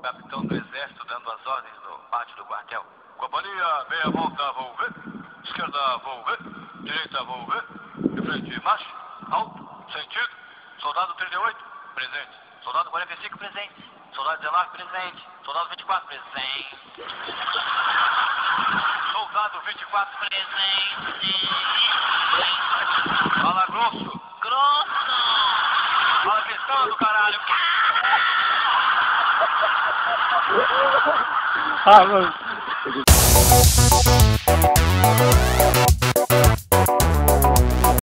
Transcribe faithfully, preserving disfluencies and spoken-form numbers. capitão do exército dando as ordens no pátio do quartel. Companhia, meia volta, vou ver. Esquerda, vou ver. Direita, vou ver. De frente, marcha. Alto, sentido. Soldado trinta e oito, presente. Soldado quarenta e cinco, presente. Soldado dezenove, presente. Soldado vinte e quatro, presente. Soldado vinte e quatro, presente. Fala grosso. Grosso. Fala gritando, caralho. Ah, mano.